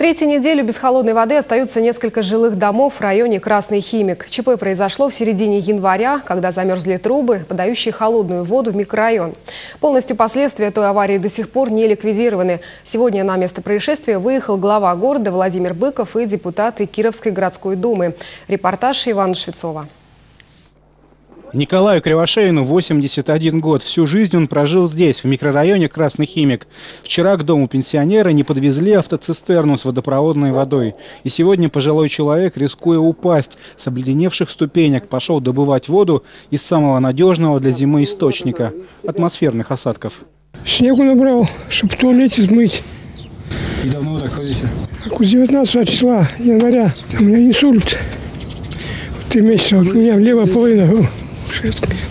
Третью неделю без холодной воды остаются несколько жилых домов в районе Красный Химик. ЧП произошло в середине января, когда замерзли трубы, подающие холодную воду в микрорайон. Полностью последствия той аварии до сих пор не ликвидированы. Сегодня на место происшествия выехал глава города Владимир Быков и депутаты Кировской городской думы. Репортаж Ивана Швецова. Николаю Кривошеину 81 год. Всю жизнь он прожил здесь, в микрорайоне Красный Химик. Вчера к дому пенсионера не подвезли автоцистерну с водопроводной водой. И сегодня пожилой человек, рискуя упасть с обледеневших ступенек, пошел добывать воду из самого надежного для зимы источника – атмосферных осадков. Снегу набрал, чтобы в туалете смыть. И давно вы так ходите? Как у 19 числа января. У меня инсульт. 3 месяца. У меня левая половина.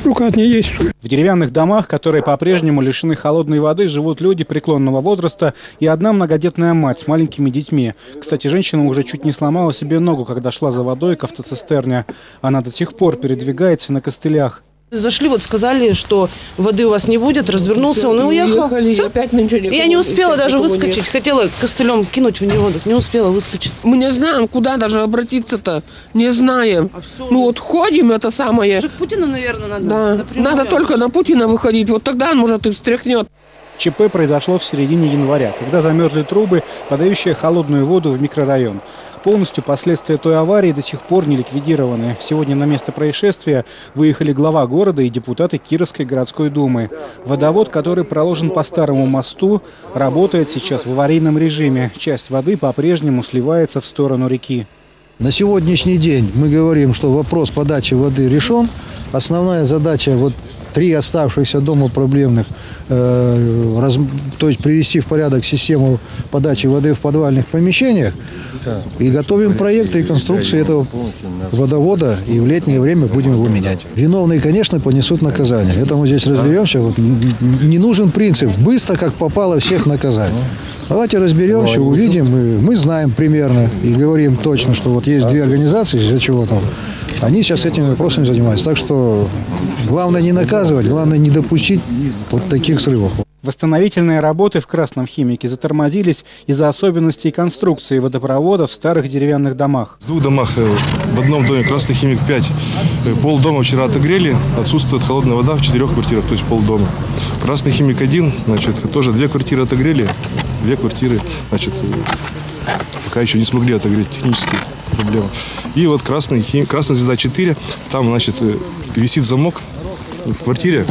Рука не есть. В деревянных домах, которые по-прежнему лишены холодной воды, живут люди преклонного возраста и одна многодетная мать с маленькими детьми. Кстати, женщина уже чуть не сломала себе ногу, когда шла за водой к автоцистерне. Она до сих пор передвигается на костылях. Зашли, вот сказали, что воды у вас не будет, развернулся, он и уехал. Я не успела даже выскочить, хотела костылем кинуть в него, не успела выскочить. Мы не знаем, куда даже обратиться-то, не знаем. Ну вот ходим, это самое. К Путину, наверное, надо. Да. Надо только на Путина выходить, вот тогда он, может, и встряхнет. ЧП произошло в середине января, когда замерзли трубы, подающие холодную воду в микрорайон. Полностью последствия той аварии до сих пор не ликвидированы. Сегодня на место происшествия выехали глава города и депутаты Кировской городской думы. Водовод, который проложен по старому мосту, работает сейчас в аварийном режиме. Часть воды по-прежнему сливается в сторону реки. На сегодняшний день мы говорим, что вопрос подачи воды решен. Основная задача вот 3 оставшихся дома проблемных, то есть привести в порядок систему подачи воды в подвальных помещениях. И готовим проект реконструкции этого водовода, и в летнее время будем его менять. Виновные, конечно, понесут наказание. Это мы здесь разберемся. Вот не нужен принцип «быстро, как попало, всех наказать». Давайте разберемся, увидим. Мы знаем примерно и говорим точно, что вот есть 2 организации, из-за чего там. Они сейчас этими вопросами занимаются. Так что главное не наказывать, главное не допустить вот таких срывов. Восстановительные работы в Красном Химике затормозились из-за особенностей конструкции водопровода в старых деревянных домах. В 2 домах, в одном доме Красный Химик 5, полдома вчера отогрели, отсутствует холодная вода в 4 квартирах, то есть полдома. Красный Химик 1, значит, тоже 2 квартиры отогрели, 2 квартиры, значит, пока еще не смогли отогреть, технические проблемы. И вот красная звезда 4, там, значит, висит замок в квартире,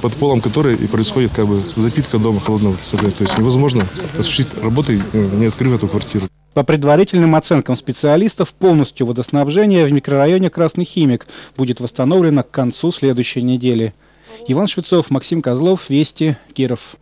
под полом которой и происходит как бы запитка дома холодного ТСБ. То есть невозможно осуществить работы, не открыв эту квартиру. По предварительным оценкам специалистов, полностью водоснабжение в микрорайоне Красный Химик будет восстановлено к концу следующей недели. Иван Швецов, Максим Козлов, Вести, Киров.